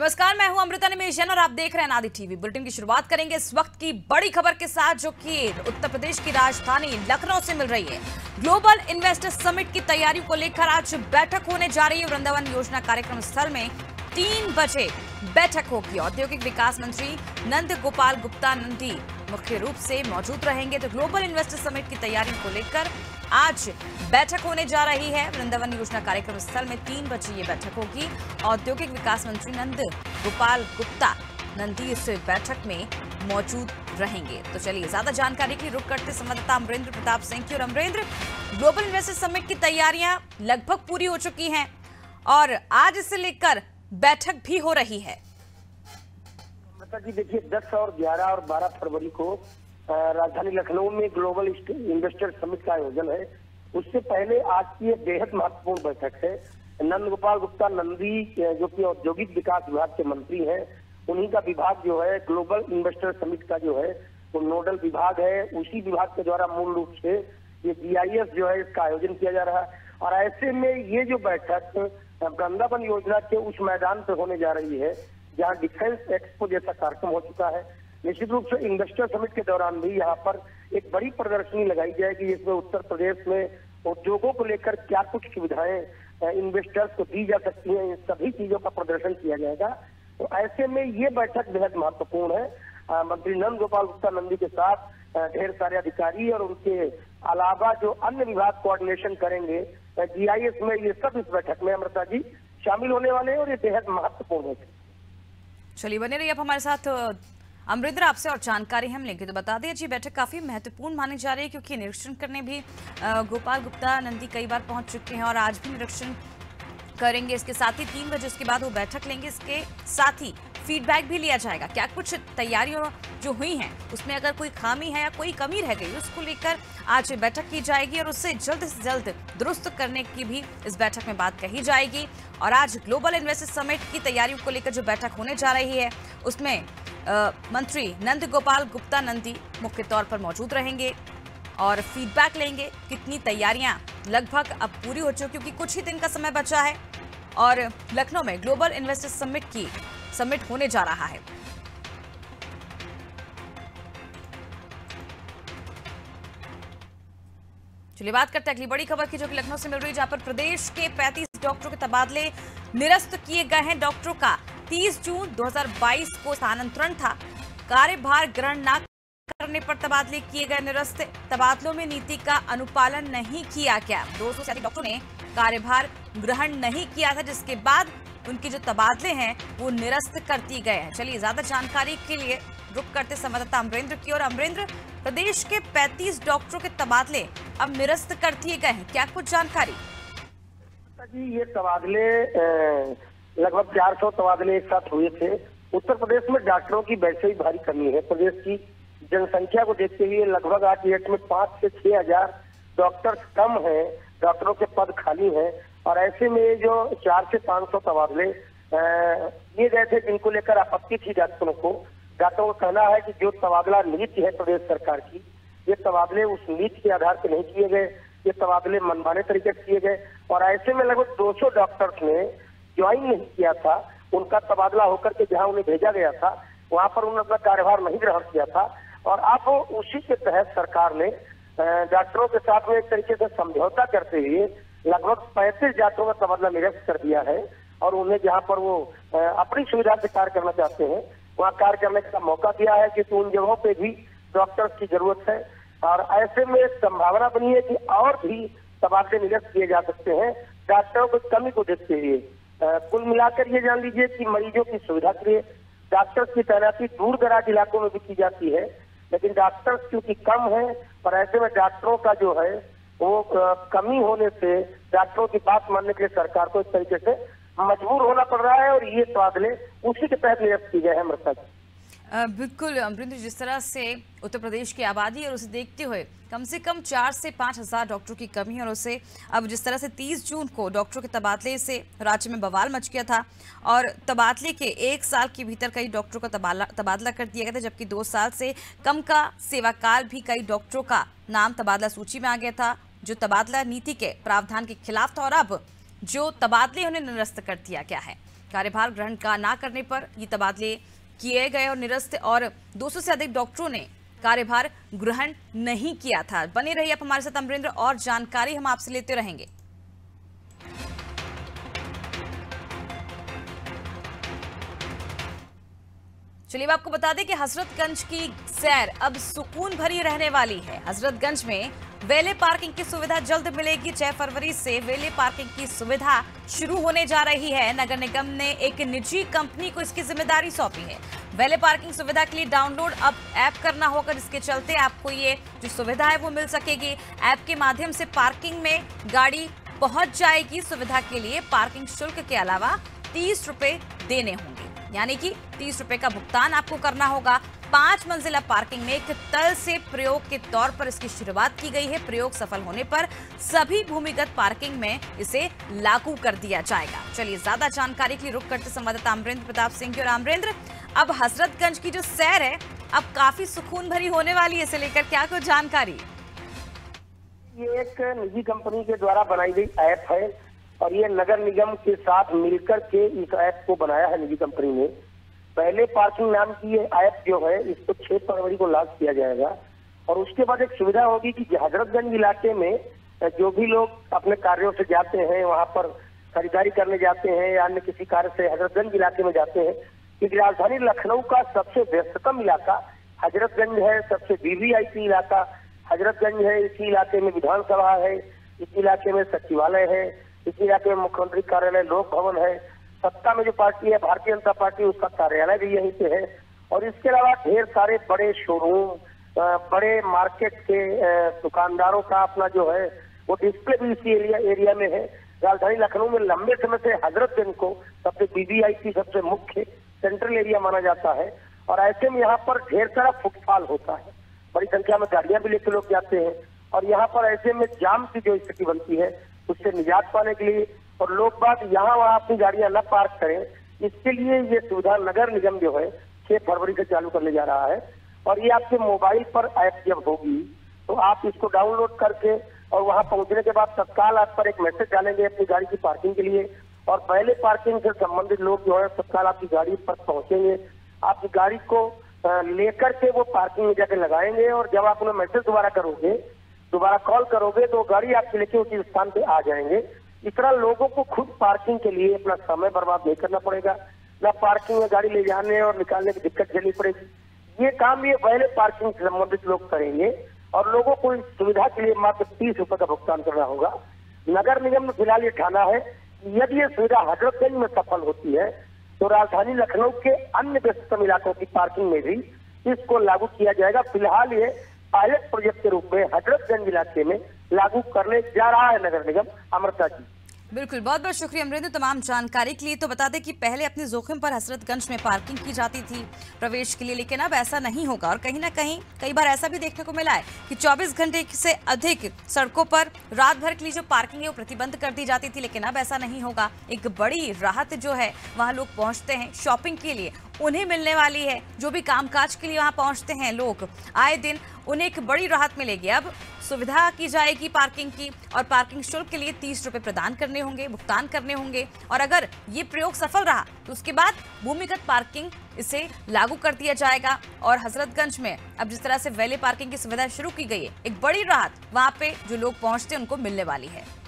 नमस्कार, मैं हूं अमृता निमेश और आप देख रहे हैं नादी टीवी। बुलेटिन की शुरुआत करेंगे इस वक्त की बड़ी खबर के साथ, जो कि उत्तर प्रदेश की राजधानी लखनऊ से मिल रही है। ग्लोबल इन्वेस्टर्स समिट की तैयारियों को लेकर आज बैठक होने जा रही है। वृंदावन योजना कार्यक्रम स्थल में 3 बजे बैठक होगी। औद्योगिक विकास मंत्री नंद गोपाल गुप्ता नंदी मुख्य रूप से मौजूद रहेंगे। तो ग्लोबल इन्वेस्टर्स समिट की तैयारियों को लेकर आज बैठक होने जा रही है। वृंदावन योजना कार्यक्रम स्थल में 3 बजे ये बैठक होगी। औद्योगिक विकास मंत्री नंद गोपाल गुप्ता नंदी इस बैठक में मौजूद रहेंगे। तो चलिए ज्यादा जानकारी के लिए रुक करते संवाददाता अमरेंद्र प्रताप सिंह की। और अमरेंद्र, ग्लोबल इन्वेस्टर्स समिट की तैयारियां लगभग पूरी हो चुकी हैं और आज इसे लेकर बैठक भी हो रही है। जी देखिए, 10 और 11 और 12 फरवरी को राजधानी लखनऊ में ग्लोबल इन्वेस्टर समिट का आयोजन है। उससे पहले आज की एक बेहद महत्वपूर्ण बैठक है। नंद गोपाल गुप्ता नंदी जो कि औद्योगिक विकास विभाग के मंत्री हैं, उन्हीं का विभाग जो है ग्लोबल इन्वेस्टर समिट का जो है वो नोडल विभाग है। उसी विभाग के द्वारा मूल रूप से ये GIS जो है इसका आयोजन किया जा रहा है। और ऐसे में ये जो बैठक वृंदावन योजना के उस मैदान पर होने जा रही है जहाँ डिफेंस एक्सपो जैसा कार्यक्रम हो चुका है। निश्चित रूप से इन्वेस्टर समिट के दौरान भी यहाँ पर एक बड़ी प्रदर्शनी लगाई जाएगी, जिसमें उत्तर प्रदेश में उद्योगों को लेकर क्या कुछ सुविधाएं इन्वेस्टर्स को दी जा सकती हैं, इन सभी चीजों का प्रदर्शन किया जाएगा। तो ऐसे में ये बैठक बेहद महत्वपूर्ण है। मंत्री नंद गोपाल गुप्ता नंदी के साथ ढेर सारे अधिकारी और उनके अलावा जो अन्य विभाग कोऑर्डिनेशन करेंगे GIS में, ये सब इस बैठक में अमृता जी शामिल होने वाले हैं और ये बेहद महत्वपूर्ण है। चलिए, बने रहिए आप हमारे साथ। अमरेंद्र, आपसे और जानकारी हम लेंगे। तो बता दें जी, बैठक काफी महत्वपूर्ण मानी जा रही है क्योंकि निरीक्षण करने भी गोपाल गुप्ता नंदी कई बार पहुंच चुके हैं और आज भी निरीक्षण करेंगे। इसके साथ ही 3 बजे उसके बाद वो बैठक लेंगे। इसके साथ ही फीडबैक भी लिया जाएगा, क्या कुछ तैयारियों जो हुई हैं उसमें अगर कोई खामी है या कोई कमी रह गई उसको लेकर आज बैठक की जाएगी और उससे जल्द से जल्द दुरुस्त करने की भी इस बैठक में बात कही जाएगी। और आज ग्लोबल इन्वेस्टर्स समिट की तैयारियों को लेकर जो बैठक होने जा रही है उसमें मंत्री नंद गोपाल गुप्ता नंदी मुख्य तौर पर मौजूद रहेंगे और फीडबैक लेंगे। कितनी तैयारियां लगभग अब पूरी हो चुकी, क्योंकि कुछ ही दिन का समय बचा है और लखनऊ में ग्लोबल इन्वेस्टर्स समिट होने जा रहा है। चलिए बात करते हैं अगली बड़ी खबर की, जो कि लखनऊ से मिल रही है, जहां पर प्रदेश के 35 डॉक्टरों के तबादले निरस्त किए गए हैं। डॉक्टरों का 30 जून 2022 को स्थानांतरण था। कार्यभार ग्रहण न करने पर तबादले किए गए निरस्त। तबादलों में नीति का अनुपालन नहीं किया गया। 200 से अधिक डॉक्टरों ने कार्यभार ग्रहण नहीं किया था, जिसके बाद उनके जो तबादले हैं वो निरस्त कर दिए गए हैं। चलिए ज्यादा जानकारी के लिए रुक करते संवाददाता अमरेंद्र की। और अमरेंद्र, प्रदेश के 35 डॉक्टरों के तबादले अब निरस्त कर दिए गए हैं, क्या कुछ जानकारी? जी, ये तबादले लगभग 400 तबादले एक साथ हुए थे। उत्तर प्रदेश में डॉक्टरों की वैसे ही भारी कमी है। प्रदेश की जनसंख्या को देखते हुए लगभग आज की डेट में 5 से 6 हजार डॉक्टर्स कम हैं, डॉक्टरों के पद खाली हैं। और ऐसे में जो 400 से 500 तबादले किए गए थे, जिनको लेकर आपत्ति थी डॉक्टरों को। डॉक्टरों का कहना है कि जो तबादला नीति है प्रदेश सरकार की, ये तबादले उस नीति के आधार पर नहीं किए गए, ये तबादले मनमाने तरीके से किए गए। और ऐसे में लगभग 200 डॉक्टर्स ने ज्वाइन नहीं किया था। उनका तबादला होकर के जहां उन्हें भेजा गया था वहां पर उन्होंने अपना कार्यभार नहीं ग्रहण किया था। और अब उसी के तहत सरकार ने डॉक्टरों के साथ में एक तरीके से समझौता करते हुए लगभग 35 डॉक्टरों का तबादला निरस्त कर दिया है। और उन्हें जहां पर वो अपनी सुविधा से कार्य करना चाहते हैं वहां कार्य करने का मौका दिया है, क्योंकि उन जगहों पर भी डॉक्टर्स की जरूरत है। और ऐसे में संभावना बनी है कि और भी तबादले निरस्त किए जा सकते हैं डॉक्टरों की कमी को देखते हुए। कुल मिलाकर ये जान लीजिए कि मरीजों की सुविधा के लिए डॉक्टर्स की तैनाती दूर दराज इलाकों में भी की जाती है, लेकिन डॉक्टर्स क्योंकि कम है और ऐसे में डॉक्टरों का जो है वो कमी होने से डॉक्टरों की बात मानने के लिए सरकार को इस तरीके से मजबूर होना पड़ रहा है। और ये तबादले उसी के तहत निरस्त किए गए हैं। मृतक बिल्कुल अमरेंद्र, जिस तरह से उत्तर प्रदेश की आबादी और उसे देखते हुए कम से कम 4 से 5 हजार डॉक्टरों की कमी है और उसे अब जिस तरह से 30 जून को डॉक्टरों के तबादले से राज्य में बवाल मच गया था और तबादले के 1 साल के भीतर कई डॉक्टरों का तबादला कर दिया गया था, जबकि 2 साल से कम का सेवाकाल भी कई डॉक्टरों का नाम तबादला सूची में आ गया था, जो तबादला नीति के प्रावधान के खिलाफ था। और अब जो तबादले उन्हें निरस्त कर दिया गया है, कार्यभार ग्रहण का ना करने पर ये तबादले किए गए और निरस्त और 200 से अधिक डॉक्टरों ने कार्यभार ग्रहण नहीं किया था। बने रहिए आप हमारे साथ अमरेंद्र, और जानकारी हम आपसे लेते रहेंगे। चलिए आपको बता दें कि हजरतगंज की सैर अब सुकून भरी रहने वाली है। हजरतगंज में वेले पार्किंग की सुविधा जल्द मिलेगी। 6 फरवरी से वेले पार्किंग की सुविधा शुरू होने जा रही है। नगर निगम ने एक निजी कंपनी को इसकी जिम्मेदारी सौंपी है। वेले पार्किंग सुविधा के लिए डाउनलोड अब ऐप करना होगा, जिसके चलते आपको ये जो सुविधा है वो मिल सकेगी। ऐप के माध्यम से पार्किंग में गाड़ी पहुंच जाएगी। सुविधा के लिए पार्किंग शुल्क के अलावा 30 रुपये देने होंगे, यानी कि 30 रुपए का भुगतान आपको करना होगा। 5 मंजिला पार्किंग में एक तल से प्रयोग के तौर पर इसकी शुरुआत की गई है। प्रयोग सफल होने पर सभी भूमिगत पार्किंग में इसे लागू कर दिया जाएगा। चलिए ज्यादा जानकारी के लिए रुक करते संवाददाता अमरेंद्र प्रताप सिंह की। और अमरेंद्र, अब हजरतगंज की जो सैर है अब काफी सुकून भरी होने वाली है, इसे लेकर क्या कुछ जानकारी? ये एक निजी कंपनी के द्वारा बनाई गई ऐप है और ये नगर निगम के साथ मिलकर के इस ऐप को बनाया है निजी कंपनी ने। पहले पार्किंग नाम की ये ऐप जो है इसको 6 फरवरी को लॉन्च किया जाएगा और उसके बाद एक सुविधा होगी कि हजरतगंज इलाके में जो भी लोग अपने कार्यों से जाते हैं, वहाँ पर खरीदारी करने जाते हैं या अन्य किसी कार्य से हजरतगंज इलाके में जाते हैं, क्योंकि राजधानी लखनऊ का सबसे व्यस्ततम इलाका हजरतगंज है, सबसे वीवीआईपी इलाका हजरतगंज है। इसी इलाके में विधानसभा है, इसी इलाके में सचिवालय है, इसी इलाके में मुख्यमंत्री कार्यालय लोक भवन है, सत्ता में जो पार्टी है भारतीय जनता पार्टी उसका कार्यालय भी यहीं पे है। और इसके अलावा ढेर सारे बड़े शोरूम, बड़े मार्केट के दुकानदारों का अपना जो है वो डिस्प्ले भी इसी एरिया में है। राजधानी लखनऊ में लंबे समय से हजरतगंज को सबसे बीबीआईपी सबसे मुख्य सेंट्रल एरिया माना जाता है और ऐसे में यहाँ पर ढेर सारा फुटफॉल होता है, बड़ी संख्या में गाड़ियां भी लेकर लोग जाते हैं और यहाँ पर ऐसे में जाम की जो स्थिति बनती है उससे निजात पाने के लिए और लोग बात यहाँ वहाँ अपनी गाड़ियां न पार्क करें, इसके लिए ये सुविधा नगर निगम जो है 6 फरवरी से चालू करने जा रहा है। और ये आपके मोबाइल पर ऐप जब होगी तो आप इसको डाउनलोड करके और वहाँ पहुँचने के बाद तत्काल आप पर एक मैसेज डालेंगे अपनी गाड़ी की पार्किंग के लिए और पहले पार्किंग से संबंधित लोग जो है तत्काल आपकी गाड़ी पर पहुँचेंगे, आपकी गाड़ी को लेकर के वो पार्किंग में जाके लगाएंगे और जब आप उन्हें मैसेज दोबारा कॉल करोगे तो गाड़ी आपके लेके उसी स्थान पे आ जाएंगे। इतना लोगों को खुद पार्किंग के लिए अपना समय बर्बाद नहीं करना पड़ेगा, ना पार्किंग में गाड़ी ले जाने और निकालने की दिक्कत झेलनी पड़ेगी। ये काम ये पहले पार्किंग से संबंधित लोग करेंगे और लोगों को इस सुविधा के लिए मात्र 30 रुपए का भुगतान करना होगा। नगर निगम में फिलहाल ये ठाना है कि यदि ये सुविधा हजरतगंज में सफल होती है तो राजधानी लखनऊ के अन्य व्यस्ततम इलाकों की पार्किंग में भी इसको लागू किया जाएगा। फिलहाल ये पायलट प्रोजेक्ट के रूप में हजरतगंज इलाके में लागू करने जा रहा है नगर निगम। अमृता जी, बिल्कुल, बहुत बहुत शुक्रिया अमरेंद्र तमाम जानकारी के लिए। तो बता दें कि पहले अपने जोखिम पर हजरतगंज में पार्किंग की जाती थी प्रवेश के लिए, लेकिन अब ऐसा नहीं होगा। और कहीं ना कहीं कई बार ऐसा भी देखने को मिला है कि 24 घंटे से अधिक सड़कों पर रात भर के लिए जो पार्किंग है वो प्रतिबंध कर दी जाती थी, लेकिन अब ऐसा नहीं होगा। एक बड़ी राहत जो है वहाँ लोग पहुँचते हैं शॉपिंग के लिए उन्हें मिलने वाली है, जो भी कामकाज के लिए वहाँ पहुँचते हैं लोग आए दिन उन्हें एक बड़ी राहत मिलेगी। अब सुविधा की जाएगी पार्किंग की और पार्किंग शुल्क के लिए 30 रुपए प्रदान करने होंगे, भुगतान करने होंगे। और अगर ये प्रयोग सफल रहा तो उसके बाद भूमिगत पार्किंग इसे लागू कर दिया जाएगा। और हजरतगंज में अब जिस तरह से वेले पार्किंग की सुविधा शुरू की गई है, एक बड़ी राहत वहाँ पे जो लोग पहुँचते हैं उनको मिलने वाली है।